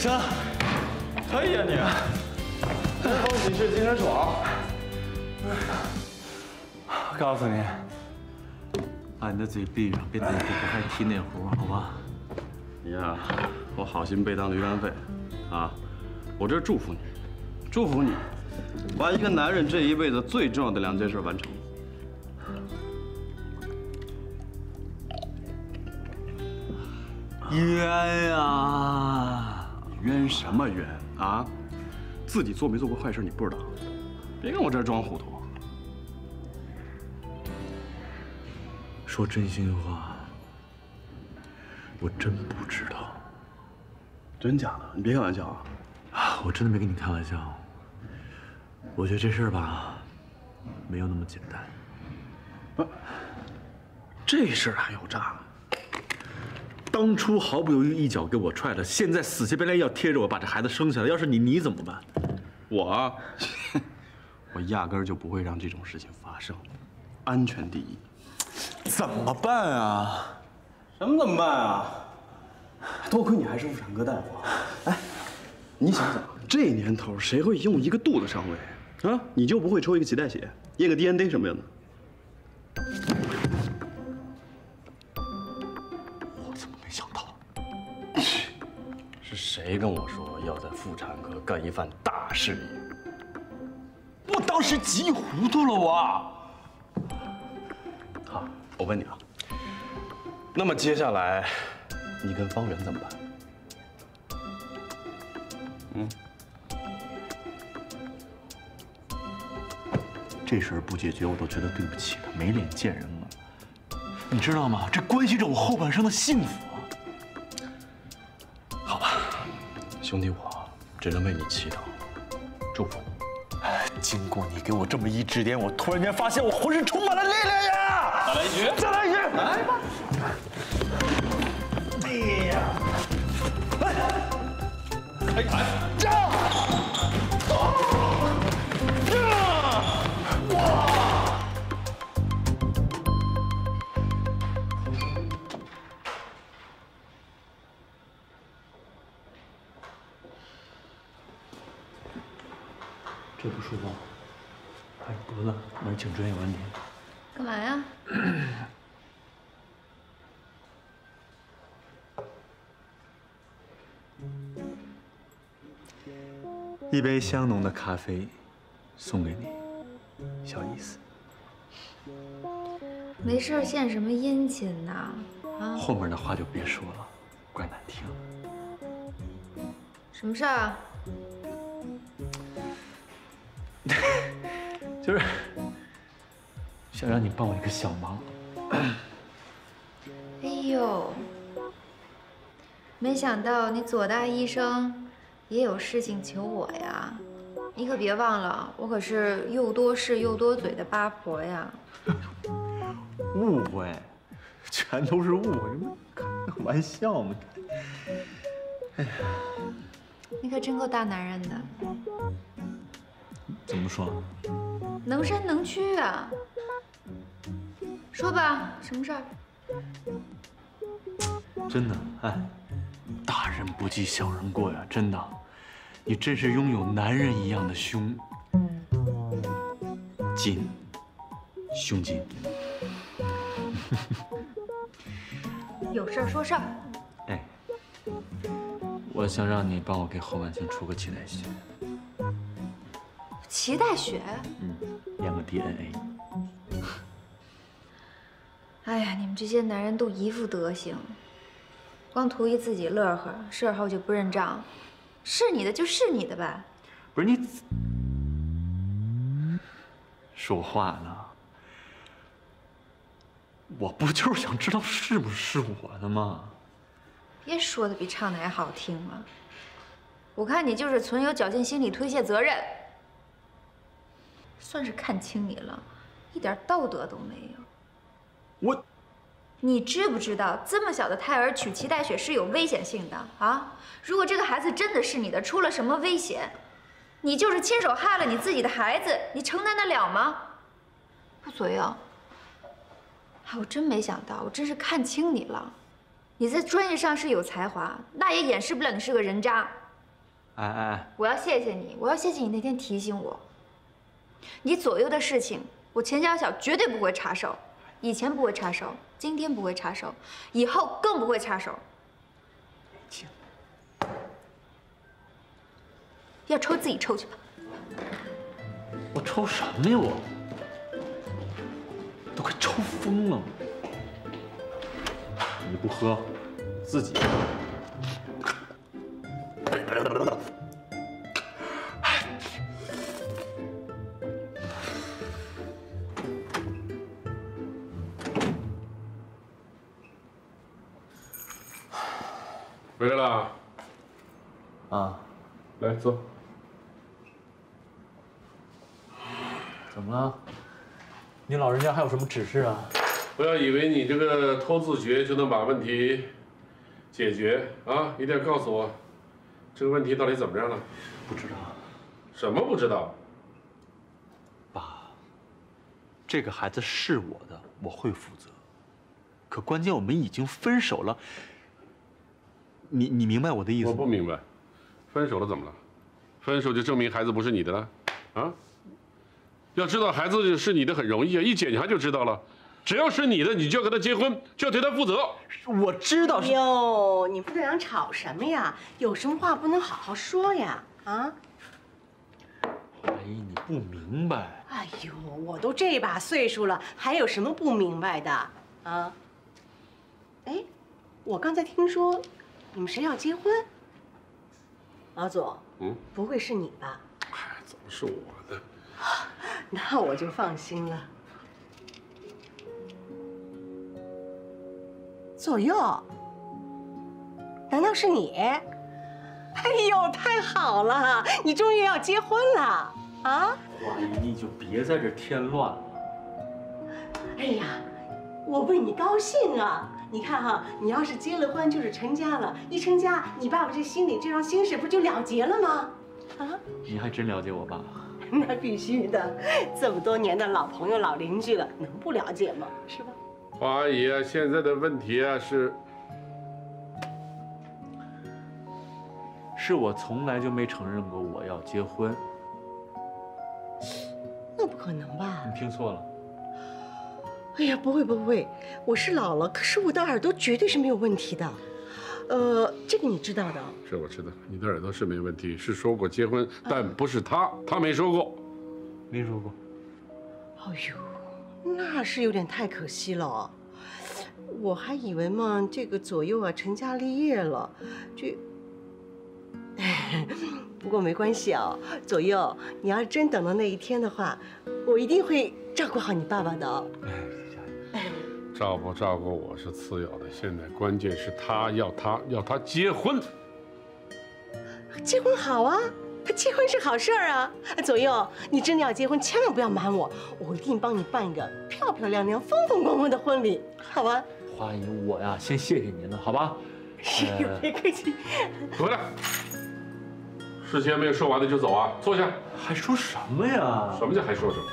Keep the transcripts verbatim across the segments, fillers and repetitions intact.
生，可以啊你啊，恭喜是精神爽、啊。告诉你，把你的嘴闭上，别再还提那壶，好吧？你呀、啊，我好心被当驴肝肺，啊，我这祝福你，祝福你，把一个男人这一辈子最重要的两件事完成。 冤呀！冤什么冤啊？自己做没做过坏事你不知道？别跟我这儿装糊涂。说真心话，我真不知道。真假的？你别开玩笑啊！啊，我真的没跟你开玩笑。我觉得这事儿吧，没有那么简单。不、啊，这事儿还有诈？ 当初毫不犹豫一脚给我踹了，现在死乞白赖要贴着我把这孩子生下来。要是你，你怎么办？我，我压根儿就不会让这种事情发生，安全第一。怎么办啊？什么怎么办啊？多亏你还是妇产科大夫。哎，你想想，这年头谁会用一个肚子上位啊？你就不会抽一个脐带血，验个 D N A 什么样的？ 谁跟我说要在妇产科干一番大事业？我当时急糊涂了，我。好，我问你啊，那么接下来你跟方圆怎么办？嗯，这事儿不解决，我都觉得对不起他，没脸见人了。你知道吗？这关系着我后半生的幸福。 兄弟，我只能为你祈祷，祝福你。经过你给我这么一指点，我突然间发现我浑身充满了力量呀！再来一局，再来一局，来吧！哎呀，来，哎，站！走，呀，哇！ 这不舒服，哎，不了，门请专业管理。干嘛呀？一杯香浓的咖啡，送给你，小意思。没事，献什么殷勤呐？啊？后面的话就别说了，怪难听。什么事儿啊？ 就是想让你帮我一个小忙。哎呦，没想到你左大医生也有事情求我呀！你可别忘了，我可是又多事又多嘴的八婆呀！误会，全都是误会，开个玩笑嘛！哎呀，你可真够大男人的。 怎么说？能伸能屈啊！说吧，什么事儿？真的，哎，大人不计小人过呀！真的，你真是拥有男人一样的胸襟，胸襟。有事儿说事儿。哎，我想让你帮我给侯婉清出个脐带血。 脐带血，嗯，验个 D N A。哎呀，你们这些男人都一副德行，光图一自己乐呵，事后就不认账，是你的就是你的呗。不是你，说话呢？我不就是想知道是不是我的吗？别说的比唱的还好听了，我看你就是存有侥幸心理，推卸责任。 算是看清你了，一点道德都没有。我，你知不知道这么小的胎儿取脐带血是有危险性的啊？如果这个孩子真的是你的，出了什么危险，你就是亲手害了你自己的孩子，你承担得了吗？不左右。啊，我真没想到，我真是看清你了。你在专业上是有才华，那也掩饰不了你是个人渣。哎哎，我要谢谢你，我要谢谢你那天提醒我。你左右的事情，我钱小小绝对不会插手，以前不会插手，今天不会插手，以后更不会插手。行，要抽自己抽去吧。我抽什么呀？我都快抽疯了。你不喝，自己。 回来了，啊，来坐。怎么了？你老人家还有什么指示啊？不要以为你这个偷自觉就能把问题解决啊！一定要告诉我，这个问题到底怎么样了？不知道。什么不知道？爸，这个孩子是我的，我会负责。可关键我们已经分手了。 你你明白我的意思吗？我不明白，分手了怎么了？分手就证明孩子不是你的了，啊？要知道孩子是你的很容易啊，一检查就知道了。只要是你的，你就要跟他结婚，就要对他负责。我知道。哟，你们这俩吵什么呀？有什么话不能好好说呀？啊？哎，你不明白。哎呦，我都这把岁数了，还有什么不明白的啊？哎，我刚才听说。 你们谁要结婚？老总，嗯，不会是你吧？哎，怎么是我呢？那我就放心了。左右，难道是你？哎呦，太好了，你终于要结婚了啊！哇，你就别在这添乱了。哎呀，我为你高兴啊！ 你看哈，你要是结了婚，就是成家了。一成家，你爸爸这心里这桩心事不就了结了吗？啊，你还真了解我爸。那必须的，这么多年的老朋友、老邻居了，能不了解吗？是吧？黄阿姨啊，现在的问题啊是，是我从来就没承认过我要结婚。那不可能吧？你听错了。 哎呀，不会不会，我是老了，可是我的耳朵绝对是没有问题的，呃，这个你知道的。是，我知道，你的耳朵是没问题，是说过结婚，但不是他，他没说过，没说过。哎呦，那是有点太可惜了，我还以为嘛，这个左右啊成家立业了，这，不过没关系啊，左右，你要是真等到那一天的话，我一定会照顾好你爸爸的哦。 照不照顾我是次要的，现在关键是他要他要他结婚。结婚好啊，结婚是好事儿啊！左右，你真的要结婚，千万不要瞒我，我一定帮你办一个漂漂亮亮、风风光光的婚礼，好吧？花姨，我呀，先谢谢您了，好吧？别客气。回来，事情还没有说完呢就走啊？坐下。还说什么呀？什么叫还说什么？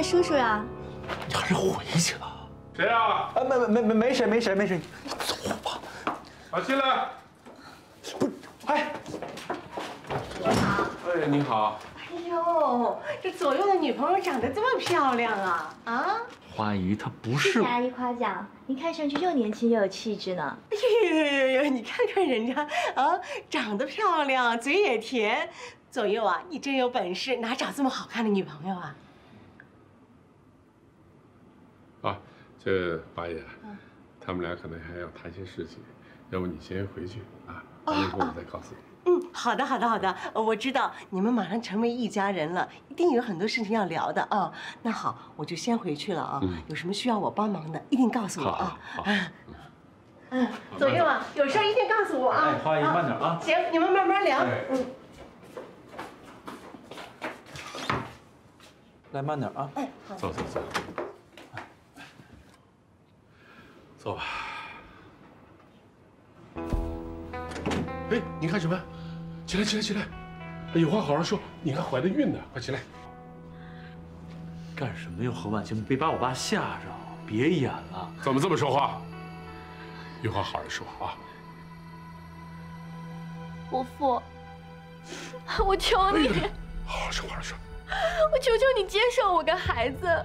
叔叔啊，你还是回去吧。谁啊？啊，没没没没谁没谁没谁，你走吧。啊，进来。不是，哎，你好。哎，你好。哎呦，这左右的女朋友长得这么漂亮啊啊！花姨，她不是。谢谢阿姨夸奖，您看上去又年轻又有气质呢。呦呦呦呦，你看看人家啊，长得漂亮，嘴也甜。左右啊，你真有本事，哪找这么好看的女朋友啊？ 啊，这八爷，他们俩可能还要谈些事情，要不你先回去啊，完了以后我再告诉你。嗯，好的，好的，好的，我知道你们马上成为一家人了，一定有很多事情要聊的啊。那好，我就先回去了啊，有什么需要我帮忙的，一定告诉我啊。嗯，左右啊，有事一定告诉我啊。哎，花姨慢点啊。行，你们慢慢聊。嗯。来慢点啊。哎，好。走走走。 坐吧。哎，你干什么？起来，起来，起来！哎，有话好好说。你还怀着孕呢，快起来！干什么呀，侯万清？别把我爸吓着，别演了。怎么这么说话？有话好好说啊！伯父，我求你，好好说，好好说。我求求你接受我跟孩子，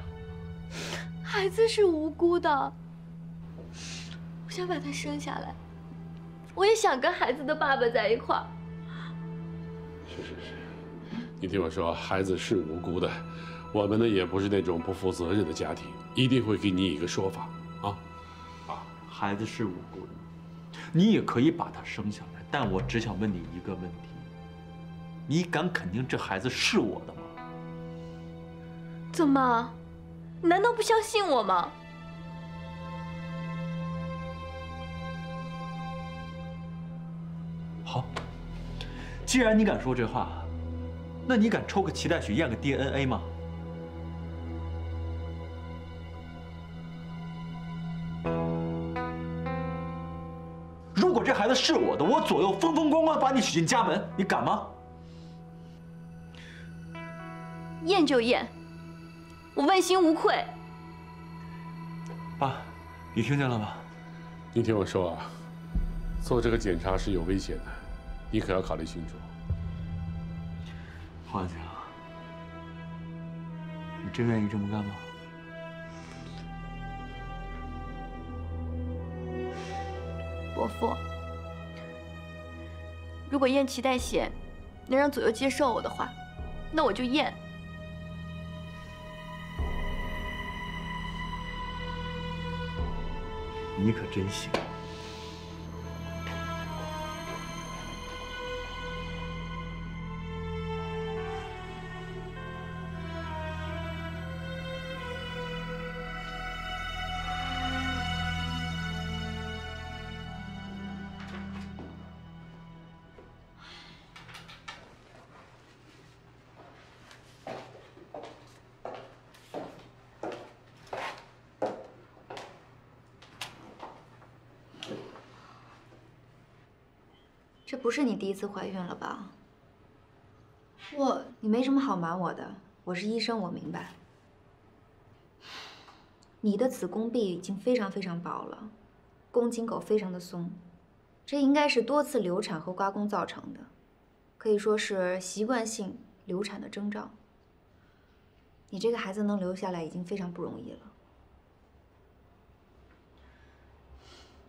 孩子是无辜的。 我想把他生下来，我也想跟孩子的爸爸在一块儿。是是是，你听我说，孩子是无辜的，我们呢也不是那种不负责任的家庭，一定会给你一个说法啊啊！孩子是无辜的，你也可以把他生下来，但我只想问你一个问题：你敢肯定这孩子是我的吗？怎么？你难道不相信我吗？ 好，既然你敢说这话，那你敢抽个脐带血验个 D N A 吗？如果这孩子是我的，我左右风风光光把你娶进家门，你敢吗？验就验，我问心无愧。爸，你听见了吗？你听我说啊。 做这个检查是有危险的，你可要考虑清楚。华强，你真愿意这么干吗？伯父，如果验脐带血能让左右接受我的话，那我就验。 你可真行。 这不是你第一次怀孕了吧？我，你没什么好瞒我的，我是医生，我明白。你的子宫壁已经非常非常薄了，宫颈口非常的松，这应该是多次流产和刮宫造成的，可以说是习惯性流产的征兆。你这个孩子能留下来已经非常不容易了。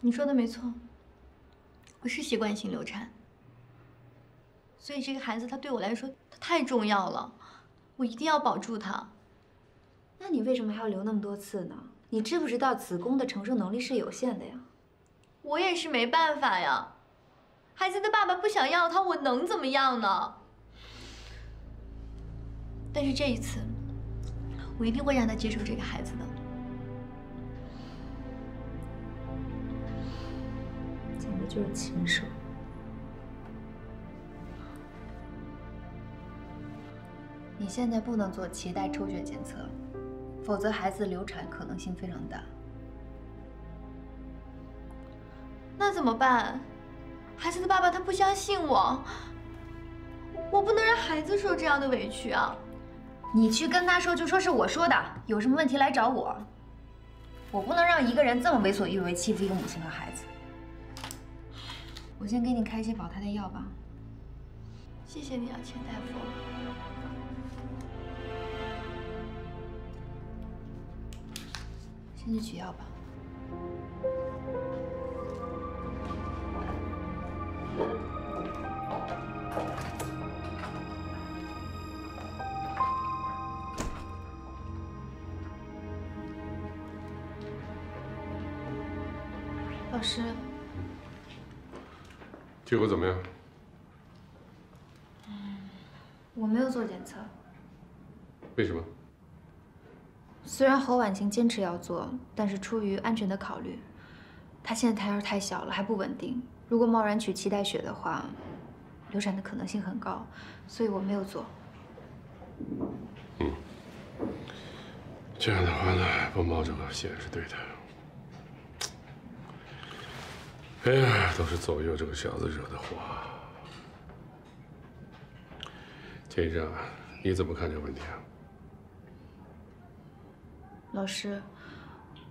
你说的没错。 我是习惯性流产，所以这个孩子他对我来说他太重要了，我一定要保住他。那你为什么还要留那么多次呢？你知不知道子宫的承受能力是有限的呀？我也是没办法呀，孩子的爸爸不想要他，我能怎么样呢？但是这一次，我一定会让他接受这个孩子的。讲的就是禽兽。你现在不能做脐带抽血检测，否则孩子流产可能性非常大。那怎么办？孩子的爸爸他不相信我，我不能让孩子受这样的委屈啊！你去跟他说，就说是我说的，有什么问题来找我。我不能让一个人这么为所欲为，欺负一个母亲和孩子。 我先给你开一些保胎的药吧。谢谢你啊，钱大夫。先去取药吧。老师。 结果怎么样？我没有做检测。为什么？虽然侯婉晴坚持要做，但是出于安全的考虑，她现在胎儿太小了，还不稳定。如果贸然取脐带血的话，流产的可能性很高，所以我没有做。嗯，这样的话呢，不冒这个险是对的。 哎呀，都是左右这个小子惹的祸。田医生，你怎么看这个问题啊？老师，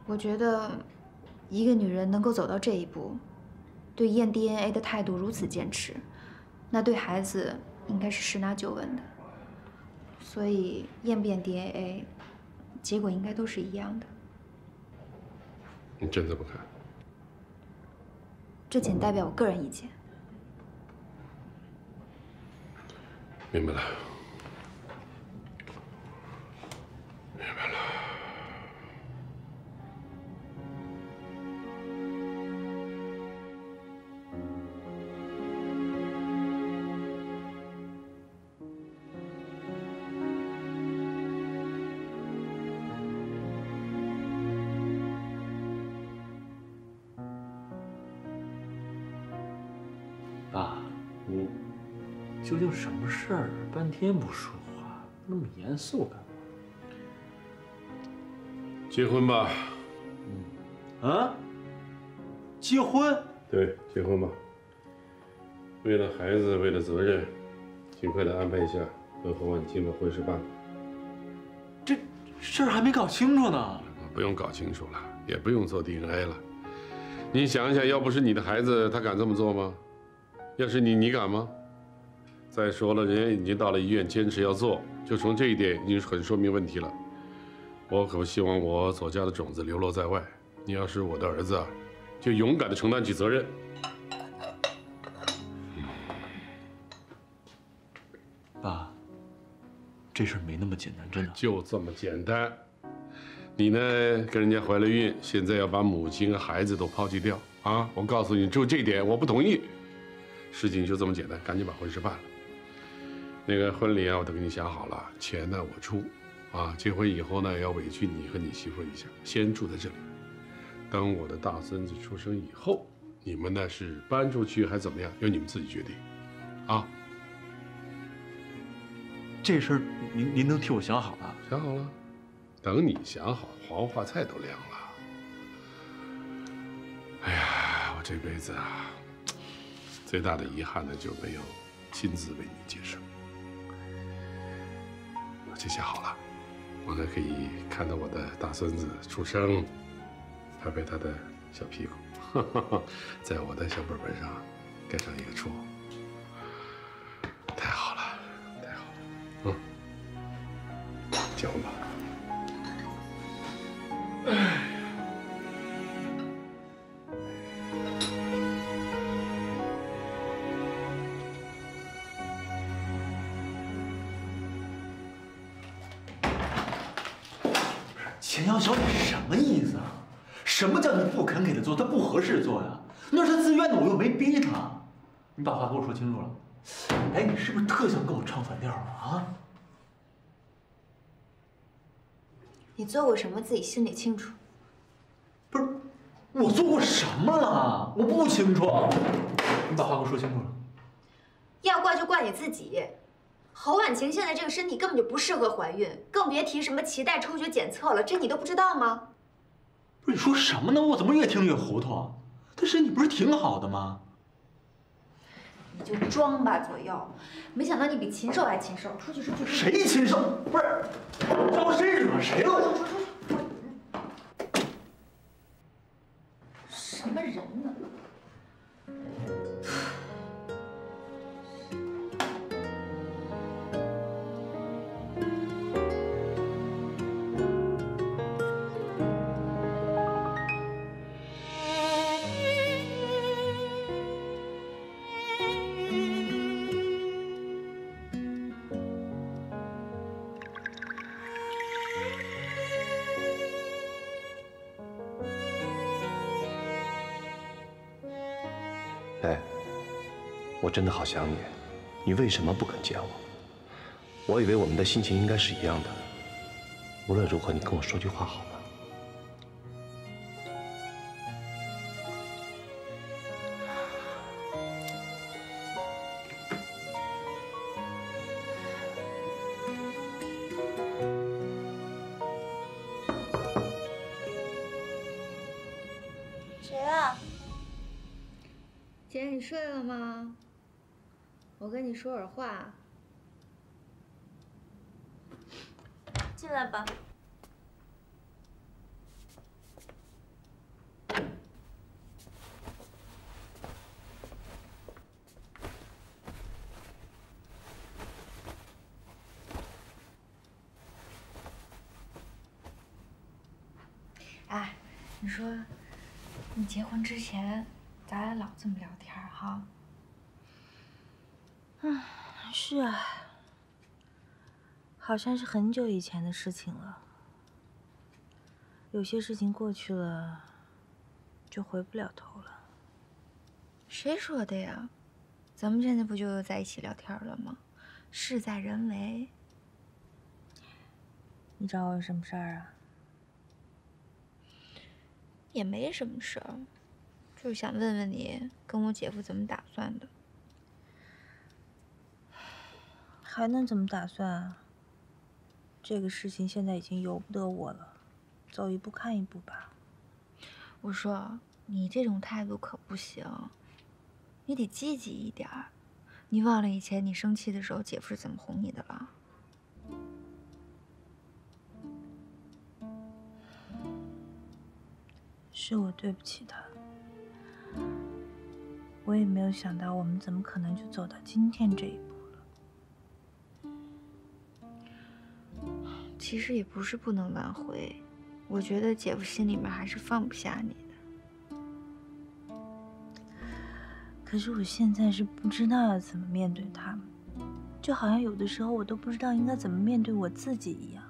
我觉得一个女人能够走到这一步，对验 D N A 的态度如此坚持，那对孩子应该是十拿九稳的。所以验遍 D N A， 结果应该都是一样的。你真这么看？这仅代表我个人意见。 明白了，明白了。爸，你究竟什么事儿？半天不说话，那么严肃干嘛？结婚吧。嗯。啊？结婚？对，结婚吧。为了孩子，为了责任，尽快的安排一下跟侯婉清的婚事办了。这事儿还没搞清楚呢。不用搞清楚了，也不用做 D N A 了。你想一想，要不是你的孩子，他敢这么做吗？要是你，你敢吗？ 再说了，人家已经到了医院，坚持要做，就从这一点已经很说明问题了。我可不希望我所家的种子流落在外。你要是我的儿子啊，就勇敢地承担起责任。爸，这事儿没那么简单，真的。就这么简单。你呢，跟人家怀了孕，现在要把母亲和孩子都抛弃掉啊！我告诉你，就这点我不同意。事情就这么简单，赶紧把婚事办了。 那个婚礼啊，我都给你想好了，钱呢我出，啊，结婚以后呢要委屈你和你媳妇一下，先住在这里，等我的大孙子出生以后，你们呢是搬出去还是怎么样，由你们自己决定，啊。这事儿您您都替我想好了？想好了，等你想好，黄花菜都凉了。哎呀，我这辈子啊，最大的遗憾呢就没有亲自为你接生。 这下好了，我呢可以看到我的大孙子出生，拍拍他的小屁股，在我的小本本上盖上一个戳。太好了，太好了，嗯，结婚吧。哎。 小姐是什么意思啊？什么叫你不肯给他做，他不合适做呀？那是他自愿的，我又没逼他。你把话给我说清楚了。哎，你是不是特想跟我唱反调啊？啊？你做过什么自己心里清楚。不是，我做过什么了？我不清楚。你把话给我说清楚了。要怪就怪你自己。 侯婉晴现在这个身体根本就不适合怀孕，更别提什么脐带抽血检测了，这你都不知道吗？不是你说什么呢？我怎么越听越糊涂啊？她身体不是挺好的吗？你就装吧，左右。没想到你比禽兽还禽兽，出去出去！谁禽兽？不是，招谁惹谁了？出去出去！什么人呢？ 我真的好想你，你为什么不肯见我？我以为我们的心情应该是一样的。无论如何，你跟我说句话好吗？谁啊？姐，你睡了吗？ 我跟你说会儿话。来吧。哎，你说，你结婚之前，咱俩老这么聊天哈？嗯，是啊。 好像是很久以前的事情了，有些事情过去了，就回不了头了。谁说的呀？咱们现在不就在一起聊天了吗？事在人为。你找我有什么事儿啊？也没什么事儿，就是想问问你跟我姐夫怎么打算的。还能怎么打算啊？ 这个事情现在已经由不得我了，走一步看一步吧。我说你这种态度可不行，你得积极一点儿。你忘了以前你生气的时候，姐夫是怎么哄你的了？是我对不起他，我也没有想到我们怎么可能就走到今天这一步。 其实也不是不能挽回，我觉得姐夫心里面还是放不下你的。可是我现在是不知道要怎么面对他们，就好像有的时候我都不知道应该怎么面对我自己一样。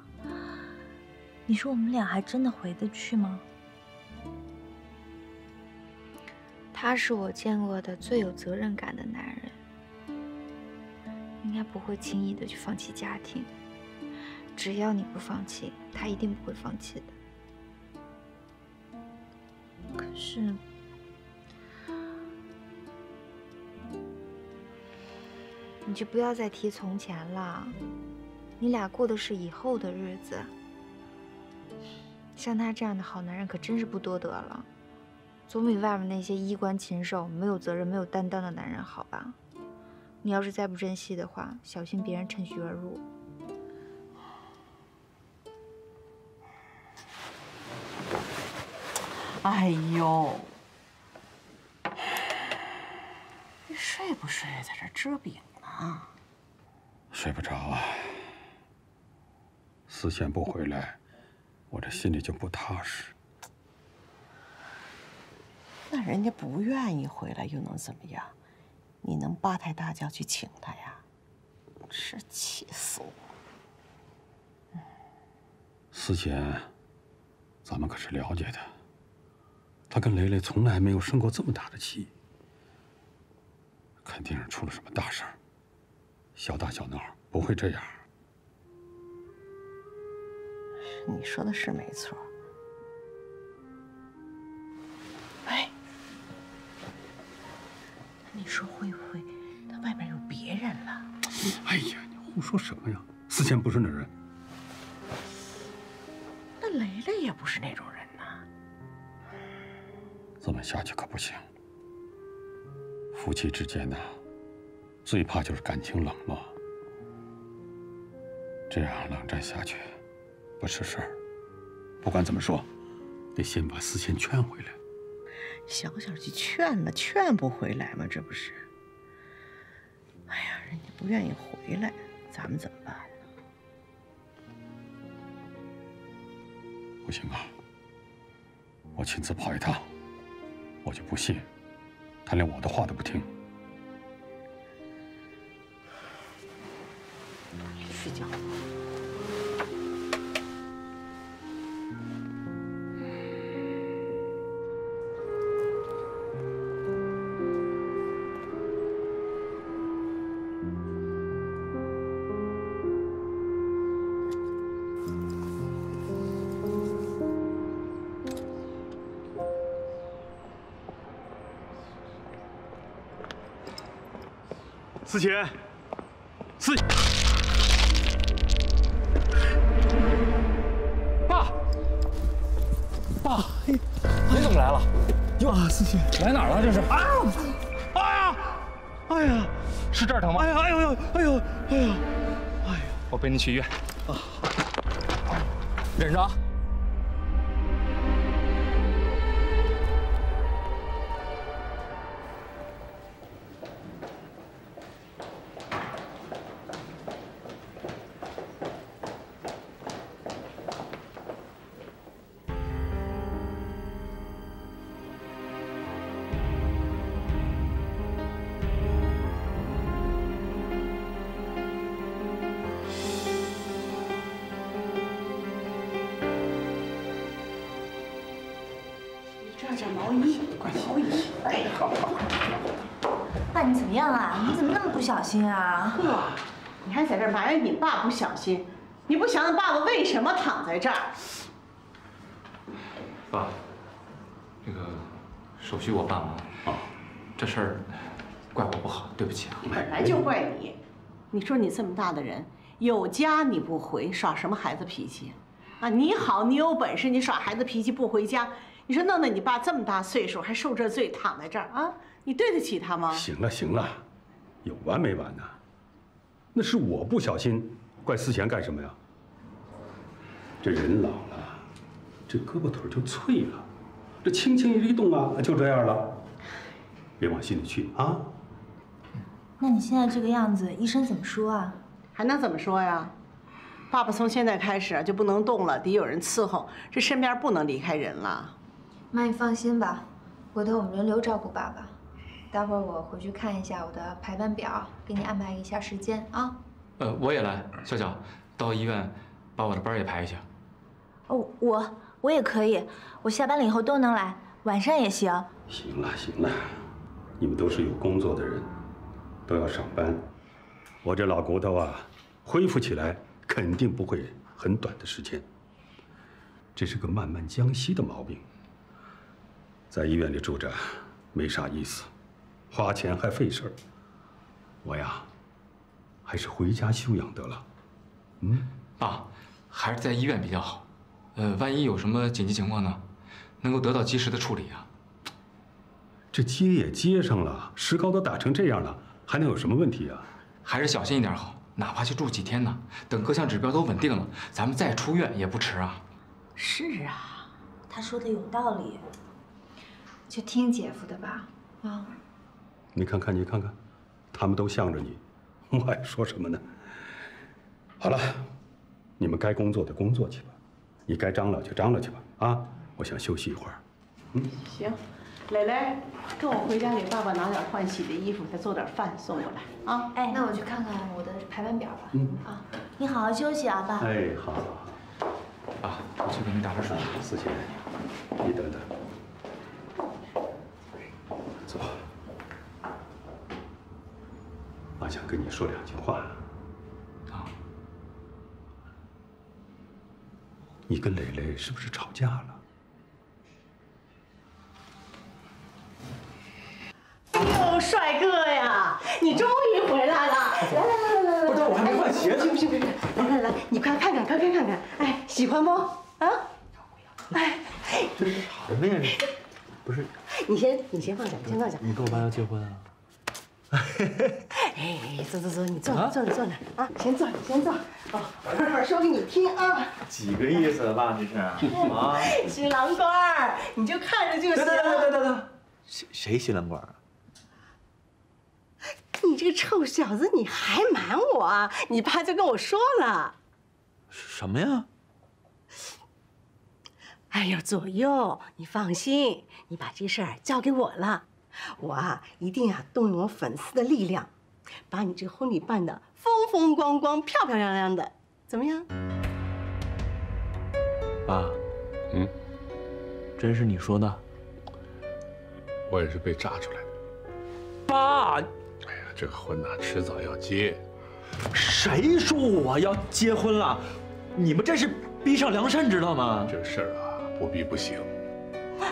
你说我们俩还真的回得去吗？他是我见过的最有责任感的男人，应该不会轻易的去放弃家庭。 只要你不放弃，他一定不会放弃的。可是，你就不要再提从前了。你俩过的是以后的日子。像他这样的好男人可真是不多得了，总比外面那些衣冠禽兽、没有责任、没有担当的男人好吧？你要是再不珍惜的话，小心别人趁虚而入。 哎呦，你睡不睡？在这遮饼呢？睡不着啊。思贤不回来，我这心里就不踏实。那人家不愿意回来又能怎么样？你能八抬大轿去请他呀？真气死我！思贤，咱们可是了解的。 他跟蕾蕾从来没有生过这么大的气，肯定是出了什么大事儿。小打小闹不会这样。你说的是没错。哎，你说会不会他外面有别人了？哎呀，你胡说什么呀？思贤不是那人。那蕾蕾也不是那种人。 这么下去可不行。夫妻之间呐，最怕就是感情冷漠。这样冷战下去，不是事儿。不管怎么说，得先把思贤劝回来。小小去劝吧，劝不回来嘛，这不是？哎呀，人家不愿意回来，咱们怎么办呢？不行啊，我亲自跑一趟。 我就不信，他连我的话都不听。睡觉。思贤，思，爸，爸，你怎么来了？哟，思贤，来哪儿了这是？啊，哎呀，哎呀，是这儿疼吗？哎呀，哎呦，哎呦，哎呦，哎呦，我背你去医院。啊，忍着。 这毛衣，毛衣，哎，好，好，好。爸，你怎么样啊？你怎么那么不小心啊？呵，你还在这埋怨你爸不小心？你不想想爸爸为什么躺在这儿？爸，那个手续我办了啊，这事儿怪我不好，对不起啊。本来就怪你，你说你这么大的人，有家你不回，耍什么孩子脾气啊？你好，你有本事，你耍孩子脾气不回家。 你说弄得你爸这么大岁数还受这罪躺在这儿啊？你对得起他吗？行了行了，有完没完呢？那是我不小心，怪思贤干什么呀？这人老了，这胳膊腿就脆了，这轻轻一动啊，就这样了。别往心里去啊。那你现在这个样子，医生怎么说啊？还能怎么说呀？ 爸爸从现在开始就不能动了，得有人伺候，这身边不能离开人了。妈，你放心吧，回头我们轮流照顾爸爸。待会儿我回去看一下我的排班表，给你安排一下时间啊。呃，我也来，小小，到医院把我的班也排一下。哦，我我也可以，我下班了以后都能来，晚上也行。行了行了，你们都是有工作的人，都要上班。我这老骨头啊，恢复起来。 肯定不会很短的时间，这是个慢慢将息的毛病。在医院里住着没啥意思，花钱还费事儿。我呀，还是回家休养得了。嗯，爸，还是在医院比较好。呃，万一有什么紧急情况呢，能够得到及时的处理啊。这接也接上了，石膏都打成这样了，还能有什么问题啊？还是小心一点好。 哪怕去住几天呢，等各项指标都稳定了，咱们再出院也不迟啊。是啊，他说的有道理，就听姐夫的吧。啊，你看看，你看看，他们都向着你，我还说什么呢？好了，你们该工作的工作去吧，你该张罗就张罗去吧。啊，我想休息一会儿。嗯，行，蕾蕾，跟我回家给爸爸拿点换洗的衣服，再做点饭送过来啊。哎，那我去看看我的。 排班表吧，嗯啊，你好好休息啊，爸。哎，好，好，好，啊，我去给您打点水。思贤，你等等，坐。我想跟你说两句话。啊，你跟蕾蕾是不是吵架了？ 哎呦，帅哥呀，你终于回来了！来来来来来，不是，我还没换鞋呢。不行不行不行，来来来，你快看看，快看看看，哎，喜欢不？啊？哎，这是啥呢？不是，你先你先放下，先放下。你跟我爸要结婚啊？哎，走走走，你坐那坐那坐那啊，先坐先坐。哦，我一会儿说给你听啊。几个意思啊，爸这是？啊，新郎官，你就看着就行。等等等等等，谁谁新郎官啊？ 你这个臭小子，你还瞒我啊！你爸就跟我说了，什么呀？哎呦，左右，你放心，你把这事儿交给我了，我啊一定啊动用我粉丝的力量，把你这婚礼办得风风光光、漂漂亮亮的，怎么样？爸，嗯，真是你说的？我也是被炸出来的。爸。 这个婚呐，迟早要结。谁说我要结婚了？你们这是逼上梁山，知道吗？这个事儿啊，不逼不行。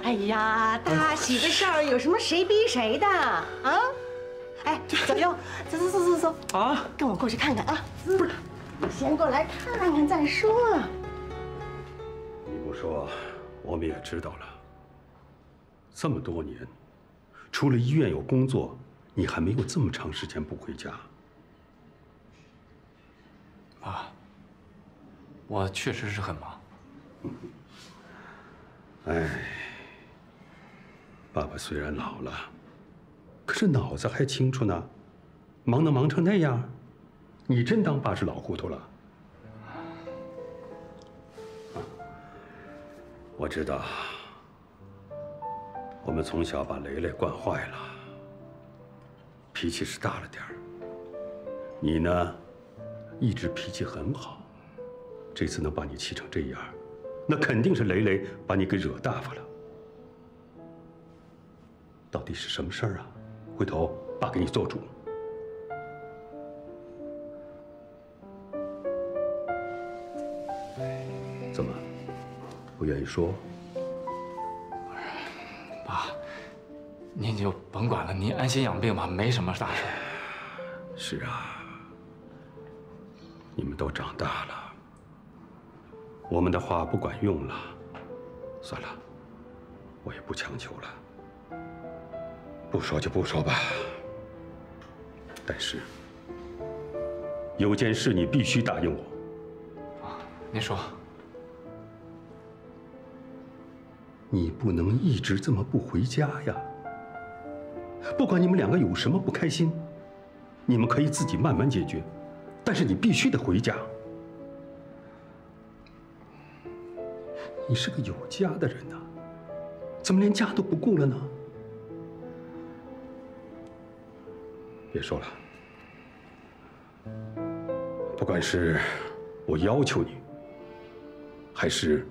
哎呀，大喜的事儿有什么谁逼谁的啊？哎，左右，走走走走走啊，跟我过去看看啊！不是，你先过来看看再说。你不说，我们也知道了。这么多年，除了医院有工作。 你还没有这么长时间不回家，妈。我确实是很忙，哎，爸爸虽然老了，可是脑子还清楚呢，忙能忙成那样，你真当爸是老糊涂了？啊，我知道，我们从小把雷雷惯坏了，脾气是大了点儿。你呢，一直脾气很好，这次能把你气成这样。 那肯定是雷雷把你给惹大发了。到底是什么事儿啊？回头爸给你做主。怎么，不愿意说？爸，您就甭管了，您安心养病吧，没什么大事。是啊，你们都长大了。 我们的话不管用了，算了，我也不强求了。不说就不说吧。但是有件事你必须答应我。啊，您说。你不能一直这么不回家呀。不管你们两个有什么不开心，你们可以自己慢慢解决，但是你必须得回家。 你是个有家的人呐，怎么连家都不顾了呢？别说了，不管是我要求你，还是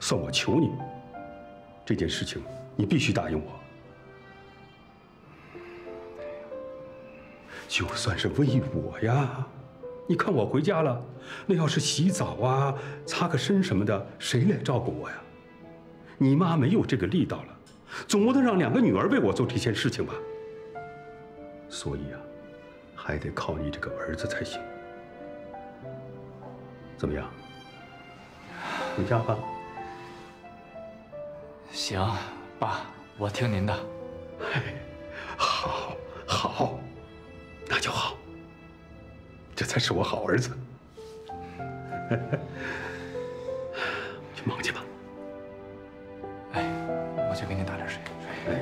算我求你，这件事情你必须答应我。就算是为我呀。 你看我回家了，那要是洗澡啊、擦个身什么的，谁来照顾我呀？你妈没有这个力道了，总不能让两个女儿为我做这件事情吧？所以啊，还得靠你这个儿子才行。怎么样？回家吧。行，爸，我听您的。好，好，那就好。 这才是我好儿子，去忙去吧。哎，我去给你打点水。哎。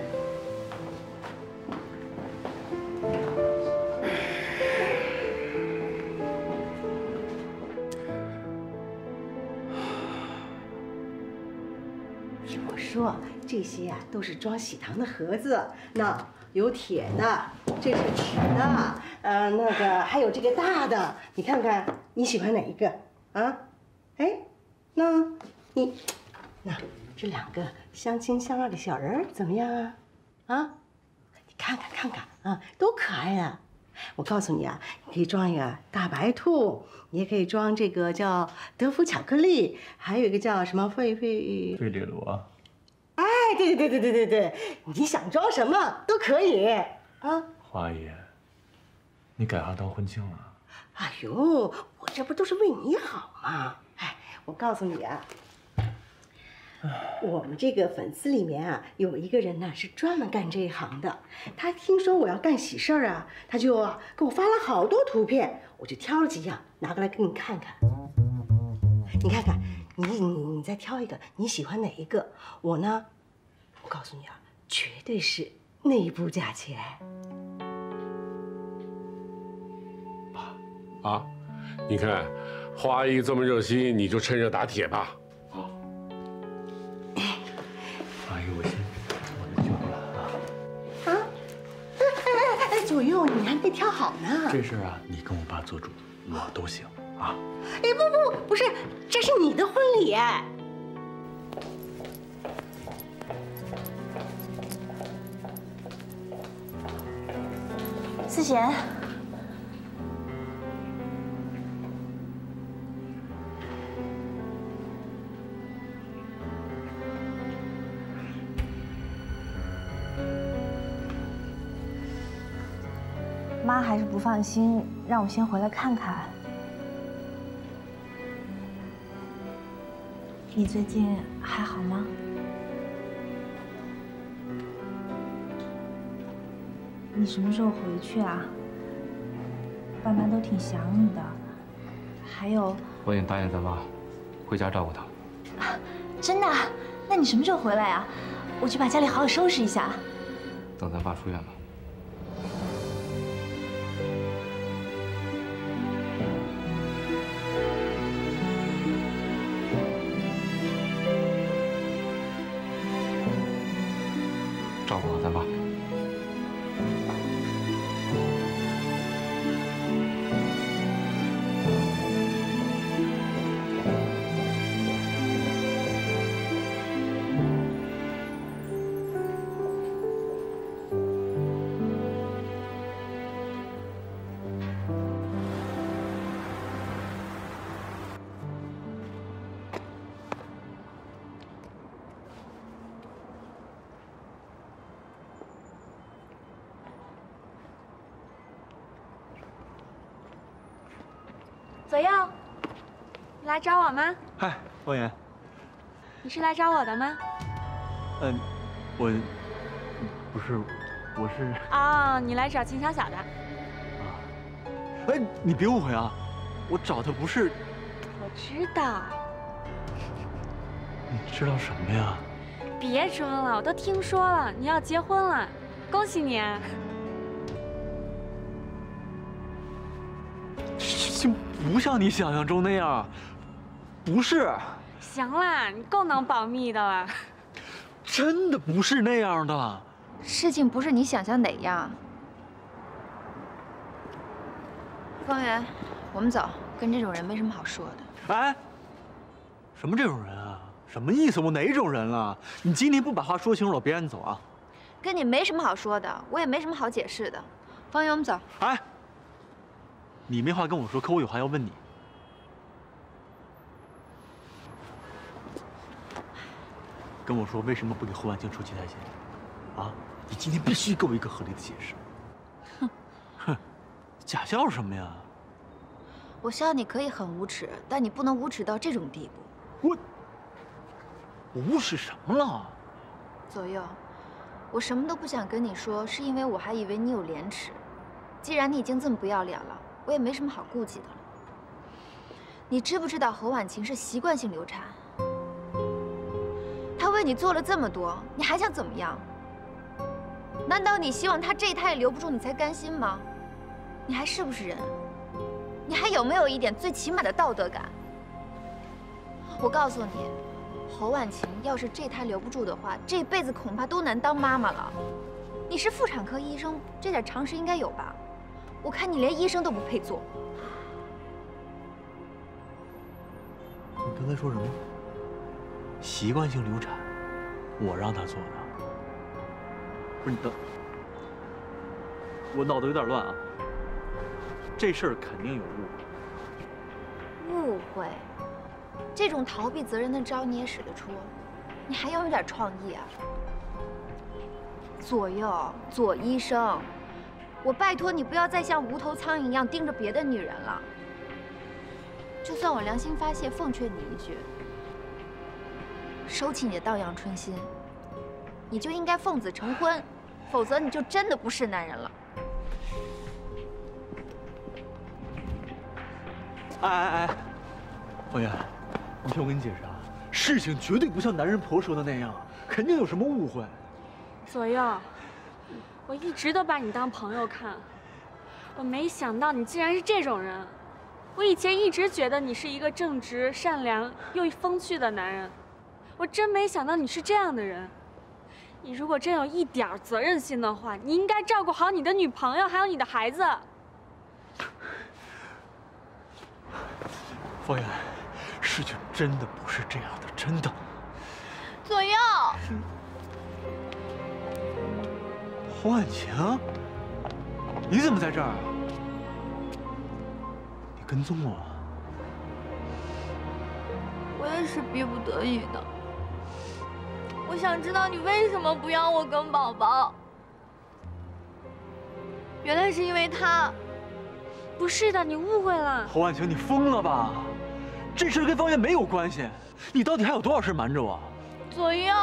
听我说，这些呀、啊、都是装喜糖的盒子，那有铁的，这是纸的。 呃，那个还有这个大的，你看看你喜欢哪一个啊？哎，那你那这两个相亲相爱的小人儿怎么样啊？啊，你看看看看啊，多可爱啊！我告诉你啊，你可以装一个大白兔，你也可以装这个叫德芙巧克力，还有一个叫什么费费费列罗啊。哎，对对对对对对对，你想装什么都可以啊。花爷。 你改行当婚庆了？哎呦，我这不都是为你好吗？哎，我告诉你啊，我们这个粉丝里面啊，有一个人呢是专门干这一行的。他听说我要干喜事儿啊，他就给我发了好多图片，我就挑了几样拿过来给你看看。你看看，你你你再挑一个，你喜欢哪一个？我呢，我告诉你啊，绝对是内部价钱。 啊，你看，花阿姨这么热心，你就趁热打铁吧。好，花阿姨，我先我先去了啊。啊，哎哎哎哎，左右，你还没挑好呢。这事儿啊，你跟我爸做主，我都行啊。哎，不不不是，这是你的婚礼。 思贤。 妈还是不放心，让我先回来看看。你最近还好吗？你什么时候回去啊？爸妈都挺想你的。还有，我已经答应咱妈，回家照顾她。真的？那你什么时候回来啊？我去把家里好好收拾一下。等咱爸出院吧。 照顾好咱爸。左右，你来找我吗？嗨，王源，你是来找我的吗？嗯，我不是，我是。哦，你来找秦小小的。啊，哎，你别误会啊，我找的不是。我知道。你知道什么呀？别装了，我都听说了，你要结婚了，恭喜你啊！ 不像你想象中那样，不是。行啦，你够能保密的了。真的不是那样的。事情不是你想象哪样。方圆，我们走，跟这种人没什么好说的。哎，什么这种人啊？什么意思？我哪种人了？你今天不把话说清楚，我别让你走啊。跟你没什么好说的，我也没什么好解释的。方圆，我们走。哎。 你没话跟我说，可我有话要问你。跟我说为什么不给侯婉清出期待金？啊，你今天必须给我一个合理的解释。哼，哼，假笑什么呀？我笑你可以很无耻，但你不能无耻到这种地步。我，我无耻什么了？左右，我什么都不想跟你说，是因为我还以为你有廉耻。既然你已经这么不要脸了。 我也没什么好顾忌的了。你知不知道侯婉晴是习惯性流产？她为你做了这么多，你还想怎么样？难道你希望她这一胎也留不住你才甘心吗？你还是不是人？你还有没有一点最起码的道德感？我告诉你，侯婉晴要是这胎留不住的话，这辈子恐怕都难当妈妈了。你是妇产科医生，这点常识应该有吧？ 我看你连医生都不配做。你刚才说什么？习惯性流产，我让他做的。不是你等，我脑子有点乱啊。这事儿肯定有误会。误会？这种逃避责任的招你也使得出？你还要有点创意啊！左右，左医生。 我拜托你不要再像无头苍蝇一样盯着别的女人了。就算我良心发现，奉劝你一句：收起你的荡漾春心，你就应该奉子成婚，否则你就真的不是男人了。哎哎哎，方圆，你听我跟你解释啊，事情绝对不像男人婆说的那样，肯定有什么误会。左右。 我一直都把你当朋友看，我没想到你竟然是这种人。我以前一直觉得你是一个正直、善良又风趣的男人，我真没想到你是这样的人。你如果真有一点责任心的话，你应该照顾好你的女朋友还有你的孩子。方圆，事情真的不是这样的，真的。左右。嗯 侯婉晴，你怎么在这儿啊？你跟踪我？我也是逼不得已的。我想知道你为什么不让我跟宝宝。原来是因为他。不是的，你误会了。侯婉晴，你疯了吧？这事跟方圆没有关系。你到底还有多少事瞒着我？左右，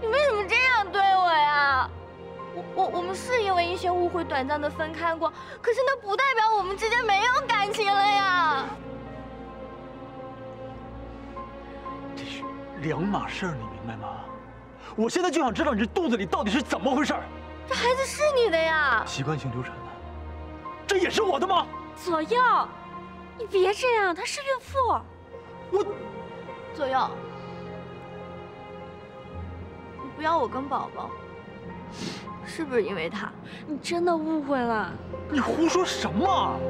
你为什么这样对我呀？ 我我我们是因为一些误会短暂的分开过，可是那不代表我们之间没有感情了呀。这是两码事儿，你明白吗？我现在就想知道你这肚子里到底是怎么回事。这孩子是你的呀？习惯性流产呢？这也是我的吗？左右，你别这样，她是孕妇。我，左右，你不要我跟宝宝，是不是因为她？你真的误会了。你胡说什么？